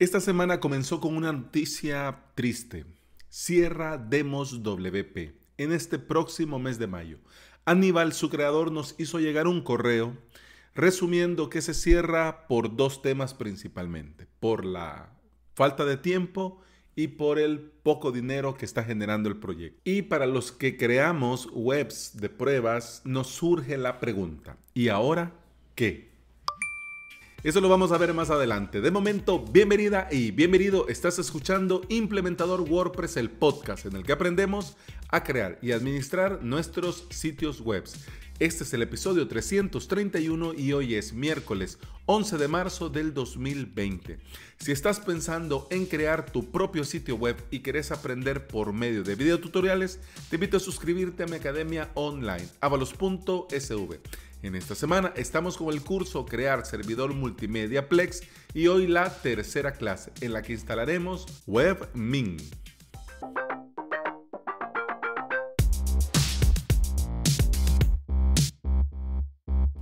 Esta semana comenzó con una noticia triste. Cierra DemosWP en este próximo mes de mayo. Aníbal, su creador, nos hizo llegar un correo resumiendo que se cierra por dos temas principalmente. Por la falta de tiempo y por el poco dinero que está generando el proyecto. Y para los que creamos webs de pruebas, nos surge la pregunta: ¿y ahora qué? Eso lo vamos a ver más adelante. De momento, bienvenida y bienvenido. Estás escuchando Implementador WordPress, el podcast en el que aprendemos a crear y administrar nuestros sitios web. Este es el episodio 331 y hoy es miércoles 11 de marzo del 2020. Si estás pensando en crear tu propio sitio web y querés aprender por medio de videotutoriales, te invito a suscribirte a mi academia online, avalos.sv. En esta semana estamos con el curso Crear Servidor Multimedia Plex y hoy la tercera clase en la que instalaremos WebMin.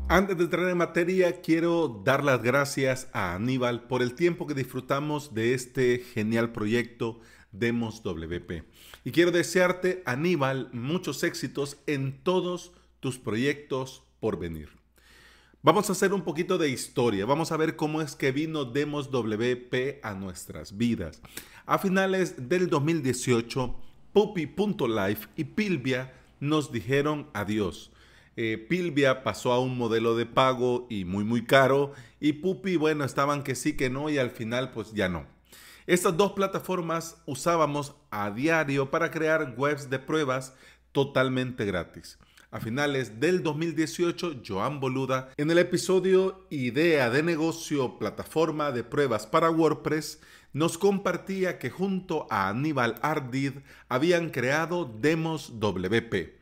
Antes de entrar en materia, quiero dar las gracias a Aníbal por el tiempo que disfrutamos de este genial proyecto DemosWP. Y quiero desearte, Aníbal, muchos éxitos en todos tus proyectos por venir. Vamos a hacer un poquito de historia. Vamos a ver cómo es que vino DemosWP a nuestras vidas. A finales del 2018, Poopy.life y Pilvia nos dijeron adiós. Pilvia pasó a un modelo de pago y muy caro, y Poopy, bueno, estaban que sí, que no, y al final pues ya no. Estas dos plataformas usábamos a diario para crear webs de pruebas totalmente gratis. A finales del 2018, Joan Boluda, en el episodio Idea de Negocio, Plataforma de Pruebas para WordPress, nos compartía que junto a Aníbal Ardid habían creado DemosWP.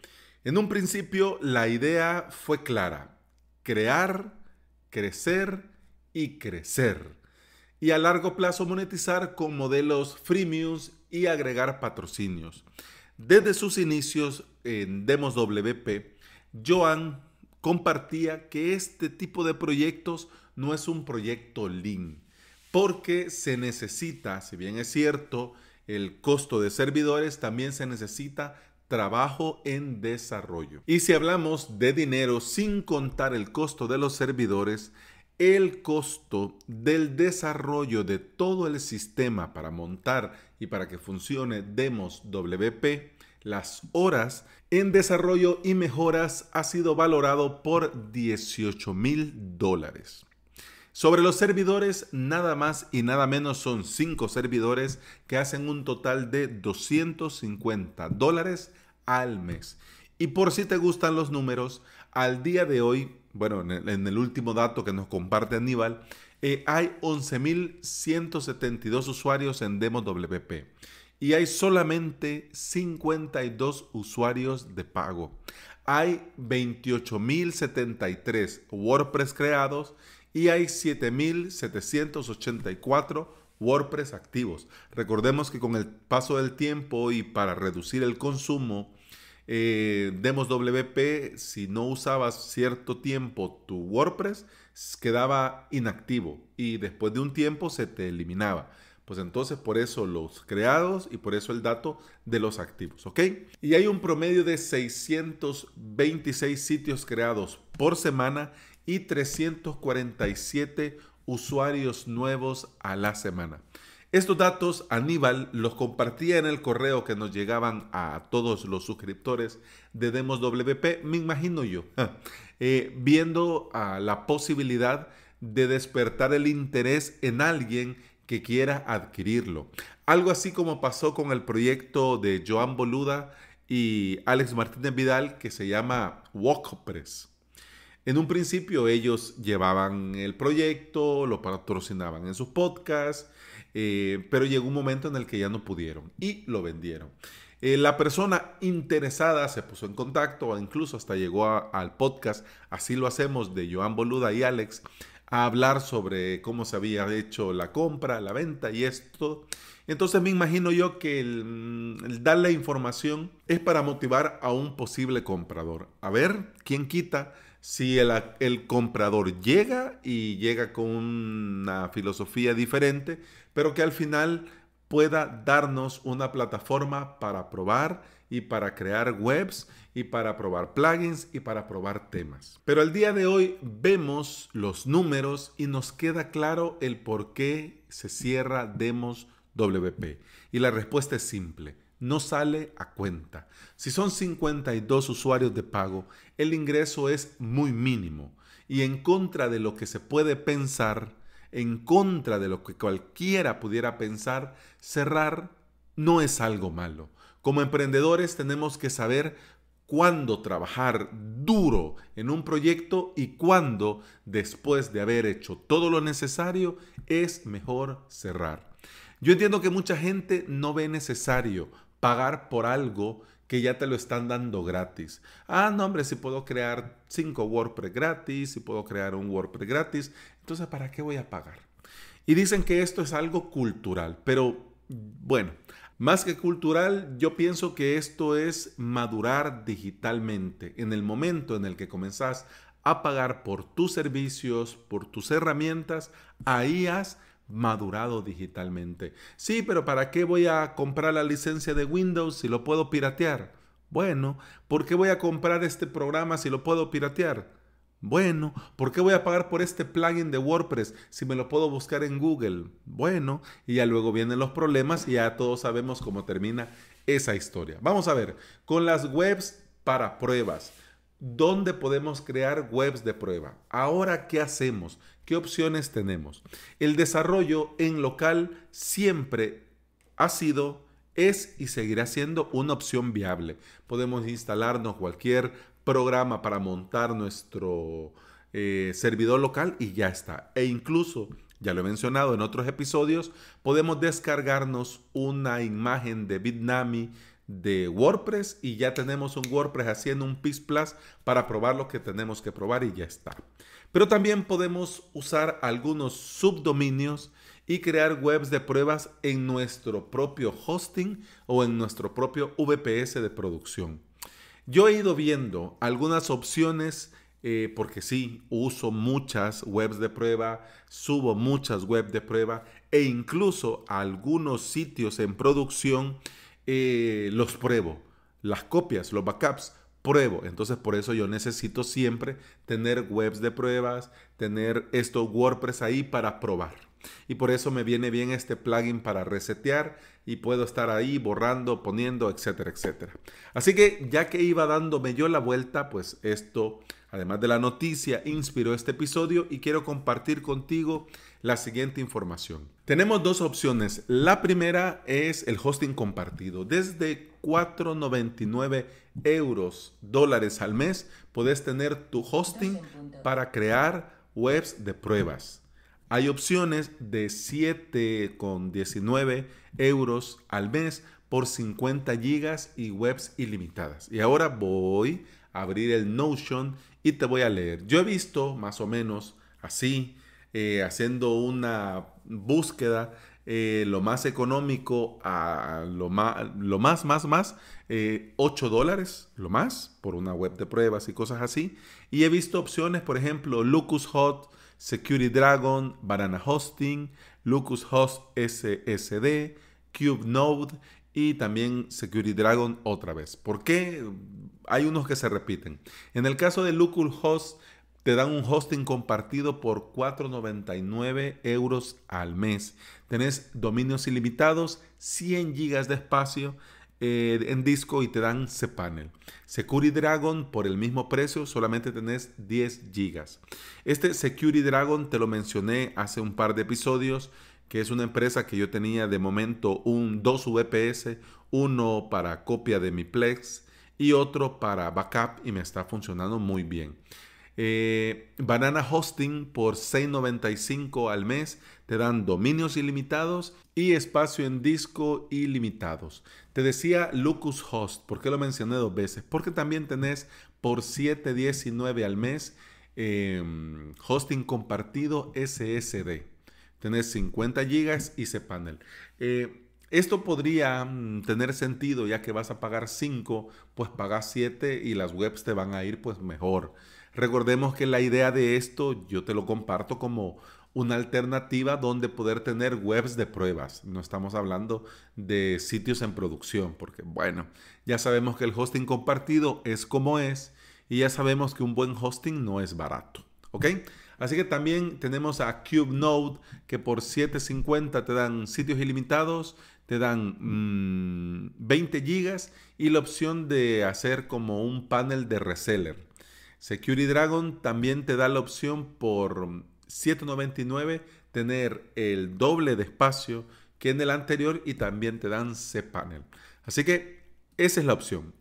En un principio, la idea fue clara: crear, crecer y crecer. Y a largo plazo monetizar con modelos freemiums y agregar patrocinios. Desde sus inicios en DemosWP, Joan compartía que este tipo de proyectos no es un proyecto lean, porque se necesita, si bien es cierto, el costo de servidores, también se necesita trabajo en desarrollo. Y si hablamos de dinero sin contar el costo de los servidores, el costo del desarrollo de todo el sistema para montar y para que funcione DemosWP, las horas en desarrollo y mejoras, ha sido valorado por $18,000. Sobre los servidores, nada más y nada menos son 5 servidores que hacen un total de $250 al mes. Y por si te gustan los números, al día de hoy, bueno, en el último dato que nos comparte Aníbal, hay 11,172 usuarios en DemosWP. Y hay solamente 52 usuarios de pago. Hay 28,073 WordPress creados y hay 7,784 WordPress activos. Recordemos que con el paso del tiempo y para reducir el consumo, DemosWP, si no usabas cierto tiempo tu WordPress, quedaba inactivo y después de un tiempo se te eliminaba. Pues entonces por eso los creados y por eso el dato de los activos, ¿ok? Y hay un promedio de 626 sitios creados por semana y 347 usuarios nuevos a la semana. Estos datos Aníbal los compartía en el correo que nos llegaban a todos los suscriptores de DemosWP, me imagino yo, viendo la posibilidad de despertar el interés en alguien que quiera adquirirlo. Algo así como pasó con el proyecto de Joan Boluda y Alex Martínez Vidal que se llama WalkoPress. En un principio ellos llevaban el proyecto, lo patrocinaban en sus podcasts, pero llegó un momento en el que ya no pudieron y lo vendieron. La persona interesada se puso en contacto, incluso hasta llegó al podcast Así lo hacemos de Joan Boluda y Alex, a hablar sobre cómo se había hecho la compra, la venta y esto. Entonces me imagino yo que el darle información es para motivar a un posible comprador. A ver, ¿quién quita Si el comprador llega y llega con una filosofía diferente, pero que al final pueda darnos una plataforma para probar y para crear webs y para probar plugins y para probar temas. Pero al día de hoy vemos los números y nos queda claro el por qué se cierra DemosWP. Y la respuesta es simple. No sale a cuenta. Si son 52 usuarios de pago, el ingreso es muy mínimo. Y en contra de lo que se puede pensar, en contra de lo que cualquiera pudiera pensar, cerrar no es algo malo. Como emprendedores tenemos que saber cuándo trabajar duro en un proyecto y cuándo, después de haber hecho todo lo necesario, es mejor cerrar. Yo entiendo que mucha gente no ve necesario pagar por algo que ya te lo están dando gratis. Ah, no hombre, si puedo crear 5 WordPress gratis, si puedo crear un WordPress gratis, entonces ¿para qué voy a pagar? Y dicen que esto es algo cultural, pero bueno, más que cultural, yo pienso que esto es madurar digitalmente. En el momento en el que comenzás a pagar por tus servicios, por tus herramientas, ahí has madurado digitalmente. Sí, pero ¿para qué voy a comprar la licencia de Windows si lo puedo piratear? Bueno, ¿por qué voy a comprar este programa si lo puedo piratear? Bueno, ¿por qué voy a pagar por este plugin de WordPress si me lo puedo buscar en Google? Bueno, y ya luego vienen los problemas y ya todos sabemos cómo termina esa historia. Vamos a ver, con las webs para pruebas. ¿Dónde podemos crear webs de prueba? Ahora, ¿qué hacemos? ¿Qué opciones tenemos? El desarrollo en local siempre ha sido, es y seguirá siendo una opción viable. Podemos instalarnos cualquier programa para montar nuestro servidor local y ya está. E incluso, ya lo he mencionado en otros episodios, podemos descargarnos una imagen de Bitnami de WordPress y ya tenemos un WordPress haciendo un PIS Plus para probar lo que tenemos que probar y ya está. Pero también podemos usar algunos subdominios y crear webs de pruebas en nuestro propio hosting o en nuestro propio VPS de producción. Yo he ido viendo algunas opciones porque sí, uso muchas webs de prueba, subo muchas webs de prueba e incluso algunos sitios en producción los pruebo, las copias, los backups, pruebo. Entonces por eso yo necesito siempre tener webs de pruebas, tener estos WordPress ahí para probar. Y por eso me viene bien este plugin para resetear y puedo estar ahí borrando, poniendo, etcétera, etcétera. Así que ya que iba dándome yo la vuelta, pues esto, además de la noticia, inspiró este episodio y quiero compartir contigo la siguiente información. Tenemos dos opciones. La primera es el hosting compartido. Desde $4.99 al mes podés tener tu hosting para crear webs de pruebas. Hay opciones de $7.19 al mes por 50 gigas y webs ilimitadas. Y ahora voy a abrir el Notion y te voy a leer. Yo he visto más o menos así, haciendo una búsqueda, lo más económico a lo más, $8, lo más, por una web de pruebas y cosas así. Y he visto opciones, por ejemplo, LucasHost, Security Dragon, Banana Hosting, LucasHost, CubeNode y también Security Dragon otra vez. ¿Por qué? Hay unos que se repiten. En el caso de LucasHost, te dan un hosting compartido por €4.99 al mes. Tenés dominios ilimitados, 100 GB de espacio en disco y te dan cPanel. Security Dragon, por el mismo precio, solamente tenés 10 GB. Este Security Dragon te lo mencioné hace un par de episodios, que es una empresa que yo tenía de momento dos VPS, uno para copia de mi Plex y otro para backup y me está funcionando muy bien. Banana Hosting por $6.95 al mes te dan dominios ilimitados y espacio en disco ilimitados. Te decía LucasHost, ¿por qué lo mencioné dos veces? Porque también tenés por $7.19 al mes hosting compartido SSD. Tenés 50 GB y cPanel. Esto podría tener sentido ya que vas a pagar 5, pues pagas 7 y las webs te van a ir pues mejor. Recordemos que la idea de esto yo te lo comparto como una alternativa donde poder tener webs de pruebas. No estamos hablando de sitios en producción, porque bueno, ya sabemos que el hosting compartido es como es y ya sabemos que un buen hosting no es barato, ¿ok? Así que también tenemos a CubeNode, que por $7.50 te dan sitios ilimitados, te dan 20 gigas y la opción de hacer como un panel de reseller. Security Dragon también te da la opción por $7.99 tener el doble de espacio que en el anterior y también te dan cPanel. Así que esa es la opción.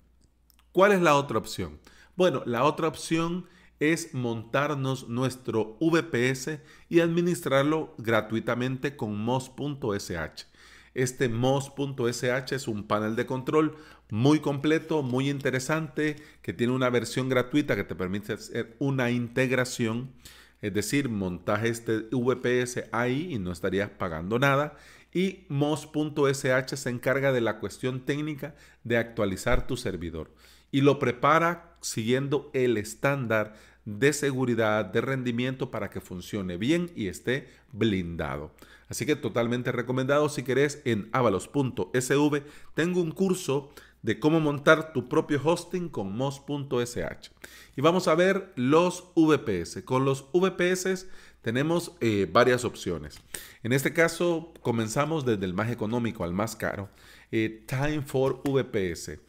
¿Cuál es la otra opción? Bueno, la otra opción es montarnos nuestro VPS y administrarlo gratuitamente con Moss.sh. Este Moss.sh es un panel de control muy completo, muy interesante, que tiene una versión gratuita que te permite hacer una integración. Es decir, montas este VPS ahí y no estarías pagando nada. Y Moss.sh se encarga de la cuestión técnica de actualizar tu servidor. Y lo prepara siguiendo el estándar de seguridad, de rendimiento, para que funcione bien y esté blindado. Así que totalmente recomendado. Si querés, en avalos.sv tengo un curso de cómo montar tu propio hosting con Moss.sh. Y vamos a ver los VPS. Con los VPS tenemos varias opciones. En este caso comenzamos desde el más económico al más caro. Time4VPS,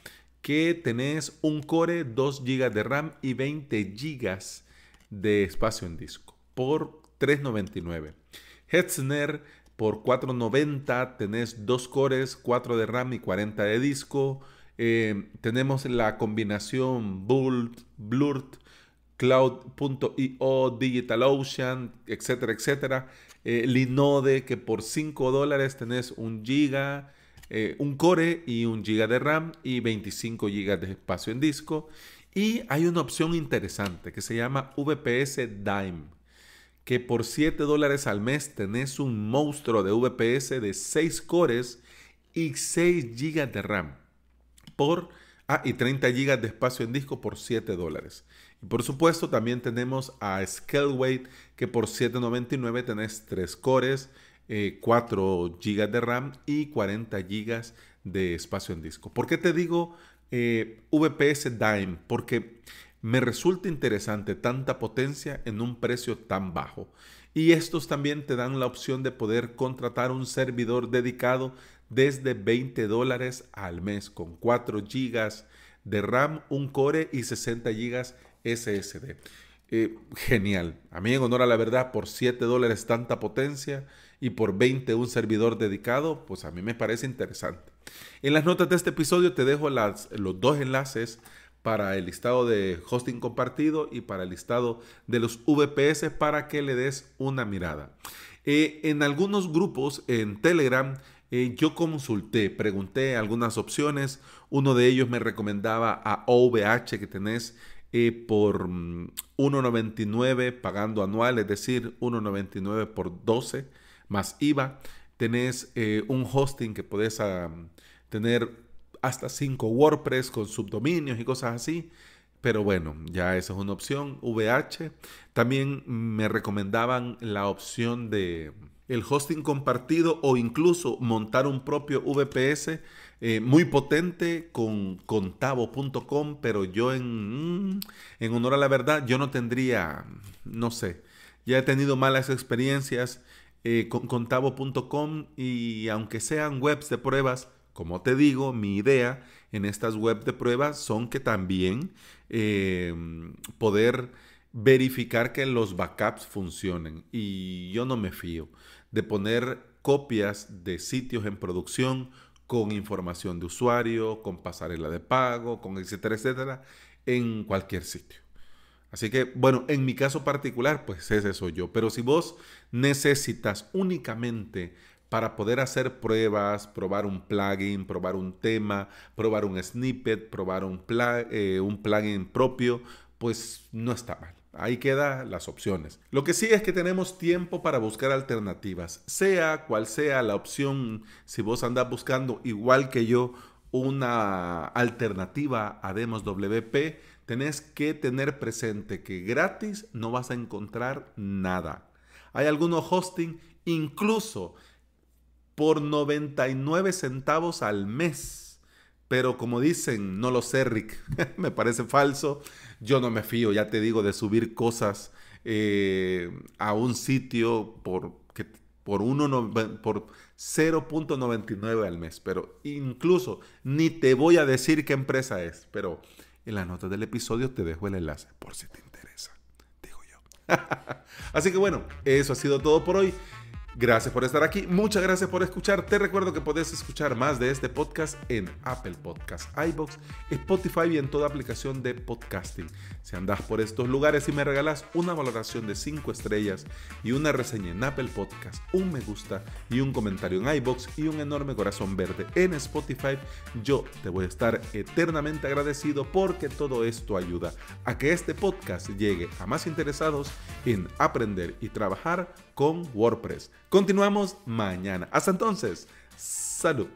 que tenés un core, 2 GB de RAM y 20 GB de espacio en disco por $3.99. Hetzner, por $4.90 tenés 2 cores, 4 de RAM y 40 de disco. Tenemos la combinación Blurt, Cloud.io, DigitalOcean, etcétera, etcétera. Linode, que por $5 tenés 1 GB. Un core y 1 GB de RAM y 25 GB de espacio en disco. Y hay una opción interesante que se llama VPS Dime, que por $7 al mes tenés un monstruo de VPS de 6 cores y 6 GB de RAM y 30 GB de espacio en disco por $7. Y por supuesto también tenemos a Scaleweight, que por $7.99 tenés 3 cores, 4 GB de RAM y 40 GB de espacio en disco. ¿Por qué te digo VPS Dime? Porque me resulta interesante tanta potencia en un precio tan bajo. Y estos también te dan la opción de poder contratar un servidor dedicado desde $20 al mes, con 4 GB de RAM, un core y 60 GB SSD. Genial. A mí, en honor a la verdad, por $7 tanta potencia y por 20 un servidor dedicado, pues a mí me parece interesante. En las notas de este episodio te dejo los dos enlaces para el listado de hosting compartido y para el listado de los VPS para que le des una mirada. En algunos grupos en Telegram yo consulté, pregunté algunas opciones. Uno de ellos me recomendaba a OVH, que tenés por $1.99 pagando anual, es decir, $1.99 por 12 más IVA. Tenés un hosting que podés tener hasta 5 WordPress con subdominios y cosas así. Pero bueno, ya esa es una opción, VH. También me recomendaban la opción de el hosting compartido o incluso montar un propio VPS. Muy potente, con Contabo.com, pero yo en honor a la verdad, yo no tendría, no sé, ya he tenido malas experiencias con Contabo.com, y aunque sean webs de pruebas, como te digo, mi idea en estas webs de pruebas son que también poder verificar que los backups funcionen, y yo no me fío de poner copias de sitios en producción con información de usuario, con pasarela de pago, con etcétera, etcétera, en cualquier sitio. Así que, bueno, en mi caso particular, pues ese soy yo. Pero si vos necesitas únicamente para poder hacer pruebas, probar un plugin, probar un tema, probar un snippet, probar un plugin propio, pues no está mal. Ahí quedan las opciones. Lo que sí es que tenemos tiempo para buscar alternativas. Sea cual sea la opción, si vos andás buscando, igual que yo, una alternativa a DemosWP, tenés que tener presente que gratis no vas a encontrar nada. Hay algunos hosting incluso por 99 centavos al mes. Pero como dicen, no lo sé, Rick, me parece falso. Yo no me fío, ya te digo, de subir cosas a un sitio por 0.99 al mes. Pero incluso ni te voy a decir qué empresa es. Pero en las notas del episodio te dejo el enlace por si te interesa, digo yo. Así que bueno, eso ha sido todo por hoy. Gracias por estar aquí, muchas gracias por escuchar. Te recuerdo que podés escuchar más de este podcast en Apple Podcasts, iVoox, Spotify y en toda aplicación de podcasting. Si andás por estos lugares y me regalás una valoración de 5 estrellas y una reseña en Apple Podcasts, un me gusta y un comentario en iVoox y un enorme corazón verde en Spotify, yo te voy a estar eternamente agradecido, porque todo esto ayuda a que este podcast llegue a más interesados en aprender y trabajar con WordPress. Continuamos mañana. Hasta entonces, salud.